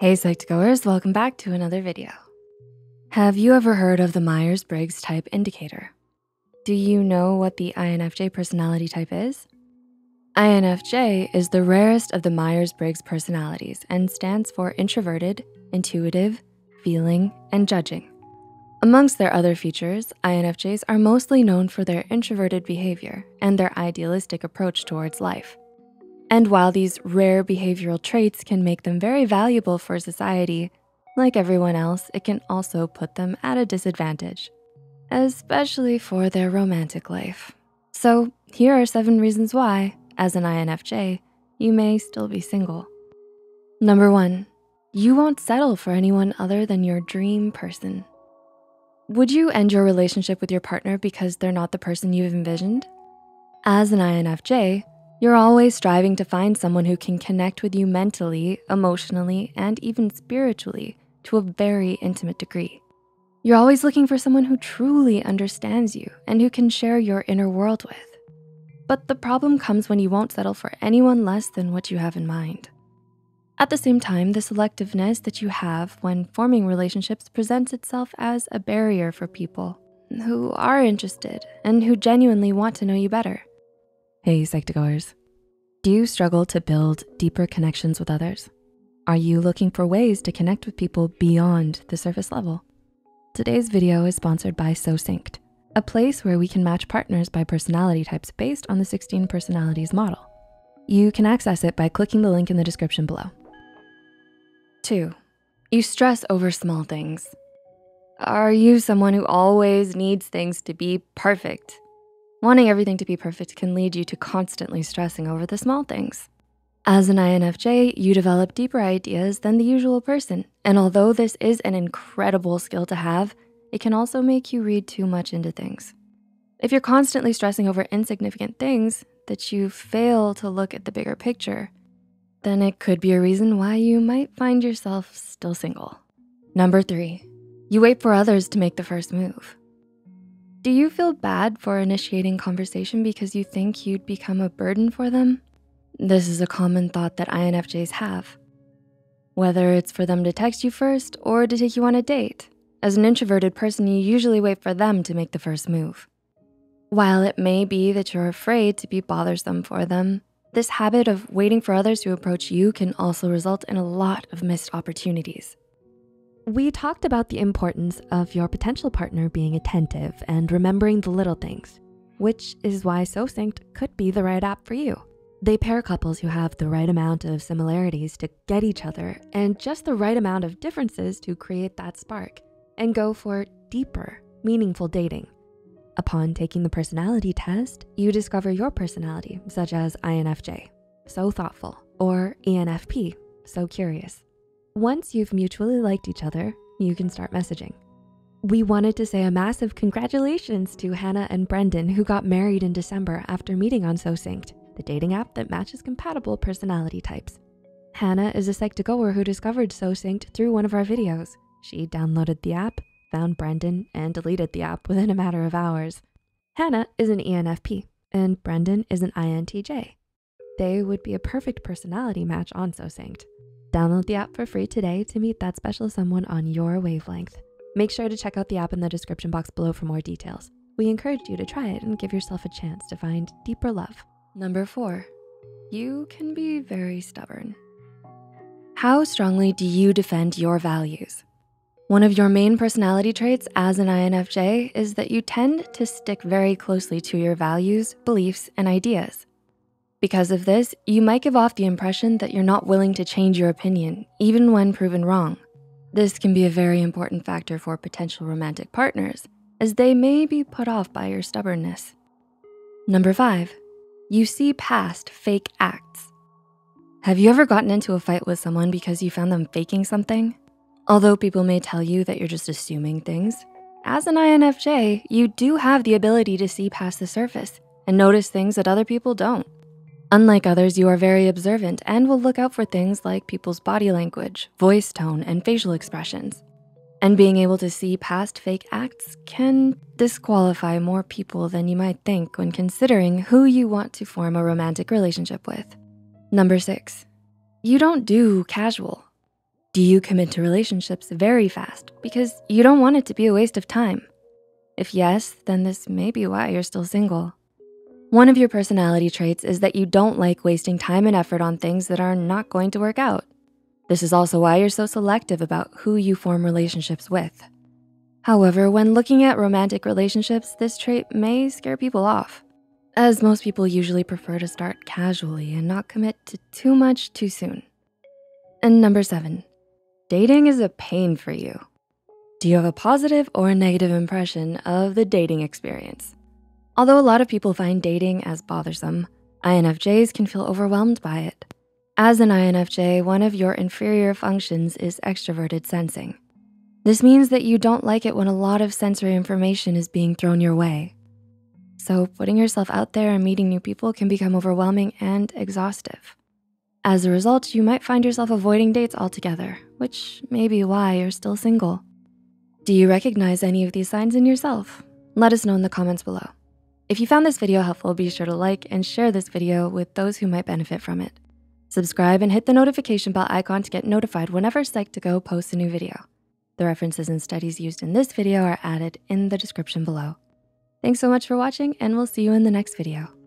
Hey Psych2Goers, welcome back to another video. Have you ever heard of the Myers-Briggs Type Indicator? Do you know what the INFJ personality type is? INFJ is the rarest of the Myers-Briggs personalities and stands for Introverted, Intuitive, Feeling, and Judging. Amongst their other features, INFJs are mostly known for their introverted behavior and their idealistic approach towards life. And while these rare behavioral traits can make them very valuable for society, like everyone else, it can also put them at a disadvantage, especially for their romantic life. So here are 7 reasons why, as an INFJ, you may still be single. Number 1, you won't settle for anyone other than your dream person. Would you end your relationship with your partner because they're not the person you've envisioned? As an INFJ, you're always striving to find someone who can connect with you mentally, emotionally, and even spiritually to a very intimate degree. You're always looking for someone who truly understands you and who can share your inner world with. But the problem comes when you won't settle for anyone less than what you have in mind. At the same time, the selectiveness that you have when forming relationships presents itself as a barrier for people who are interested and who genuinely want to know you better. Hey Psych2Goers, do you struggle to build deeper connections with others? Are you looking for ways to connect with people beyond the surface level? Today's video is sponsored by SoSyncd, a place where we can match partners by personality types based on the 16 personalities model. You can access it by clicking the link in the description below. 2, you stress over small things. Are you someone who always needs things to be perfect? Wanting everything to be perfect can lead you to constantly stressing over the small things. As an INFJ, you develop deeper ideas than the usual person. And although this is an incredible skill to have, it can also make you read too much into things. If you're constantly stressing over insignificant things that you fail to look at the bigger picture, then it could be a reason why you might find yourself still single. Number 3, you wait for others to make the first move. Do you feel bad for initiating conversation because you think you'd become a burden for them? This is a common thought that INFJs have. Whether it's for them to text you first or to take you on a date, as an introverted person, you usually wait for them to make the first move. While it may be that you're afraid to be bothersome for them, this habit of waiting for others to approach you can also result in a lot of missed opportunities. We talked about the importance of your potential partner being attentive and remembering the little things, which is why SoSyncd could be the right app for you. They pair couples who have the right amount of similarities to get each other and just the right amount of differences to create that spark and go for deeper, meaningful dating. Upon taking the personality test, you discover your personality, such as INFJ, so thoughtful, or ENFP, so curious. Once you've mutually liked each other, you can start messaging. We wanted to say a massive congratulations to Hannah and Brendan, who got married in December after meeting on SoSyncd, the dating app that matches compatible personality types. Hannah is a Psych2Goer who discovered SoSyncd through one of our videos. She downloaded the app, found Brendan, and deleted the app within a matter of hours. Hannah is an ENFP, and Brendan is an INTJ. They would be a perfect personality match on SoSyncd. Download the app for free today to meet that special someone on your wavelength. Make sure to check out the app in the description box below for more details. We encourage you to try it and give yourself a chance to find deeper love. Number 4, you can be very stubborn. How strongly do you defend your values? One of your main personality traits as an INFJ is that you tend to stick very closely to your values, beliefs, and ideas. Because of this, you might give off the impression that you're not willing to change your opinion, even when proven wrong. This can be a very important factor for potential romantic partners, as they may be put off by your stubbornness. Number 5, you see past fake acts. Have you ever gotten into a fight with someone because you found them faking something? Although people may tell you that you're just assuming things, as an INFJ, you do have the ability to see past the surface and notice things that other people don't. Unlike others, you are very observant and will look out for things like people's body language, voice tone, and facial expressions. And being able to see past fake acts can disqualify more people than you might think when considering who you want to form a romantic relationship with. Number 6, you don't do casual. you commit to relationships very fast because you don't want it to be a waste of time? If yes, then this may be why you're still single. One of your personality traits is that you don't like wasting time and effort on things that are not going to work out. This is also why you're so selective about who you form relationships with. However, when looking at romantic relationships, this trait may scare people off, as most people usually prefer to start casually and not commit to too much too soon. And number 7, dating is a pain for you. Do you have a positive or a negative impression of the dating experience? Although a lot of people find dating as bothersome, INFJs can feel overwhelmed by it. As an INFJ, one of your inferior functions is extroverted sensing. This means that you don't like it when a lot of sensory information is being thrown your way. So putting yourself out there and meeting new people can become overwhelming and exhaustive. As a result, you might find yourself avoiding dates altogether, which may be why you're still single. Do you recognize any of these signs in yourself? Let us know in the comments below. If you found this video helpful, be sure to like and share this video with those who might benefit from it. Subscribe and hit the notification bell icon to get notified whenever Psych2Go posts a new video. The references and studies used in this video are added in the description below. Thanks so much for watching, and we'll see you in the next video.